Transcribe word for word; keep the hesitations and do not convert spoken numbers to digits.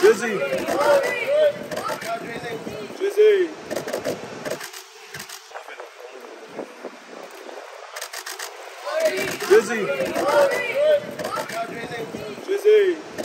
Drizzy. Drizzy. Drizzy. Drizzy. Drizzy.